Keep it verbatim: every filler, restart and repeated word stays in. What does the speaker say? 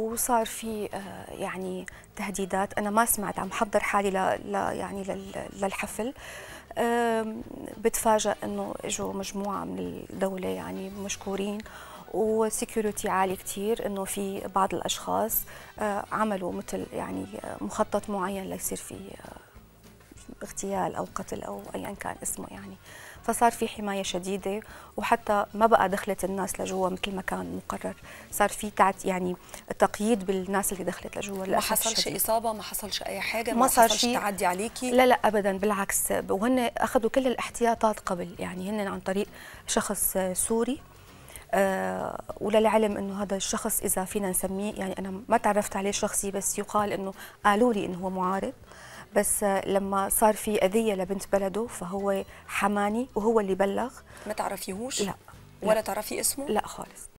وصار في يعني تهديدات. انا ما سمعت، عم حضر حالي ل يعني للحفل، بتفاجئ انه اجوا مجموعه من الدوله يعني مشكورين وسكيورتي عالي كثير، انه في بعض الاشخاص عملوا مثل يعني مخطط معين ليصير في اغتيال او قتل او ايا كان اسمه يعني. فصار في حمايه شديده، وحتى ما بقى دخلت الناس لجوا مثل ما كان مقرر، صار في تعت يعني تقييد بالناس اللي دخلت لجوا. ما حصلش اصابه، ما حصلش اي حاجه، ما, ما حصلش تعدي عليكي؟ لا لا ابدا، بالعكس. وهن اخذوا كل الاحتياطات قبل، يعني هن عن طريق شخص سوري، أه وللعلم انه هذا الشخص اذا فينا نسميه، يعني انا ما تعرفت عليه شخصي، بس يقال انه قالوا لي انه هو معارض، بس لما صار في اذيه لبنت بلده فهو حماني وهو اللي بلغ. ما تعرفيهوش؟ لا ولا تعرفي اسمه؟ لا خالص.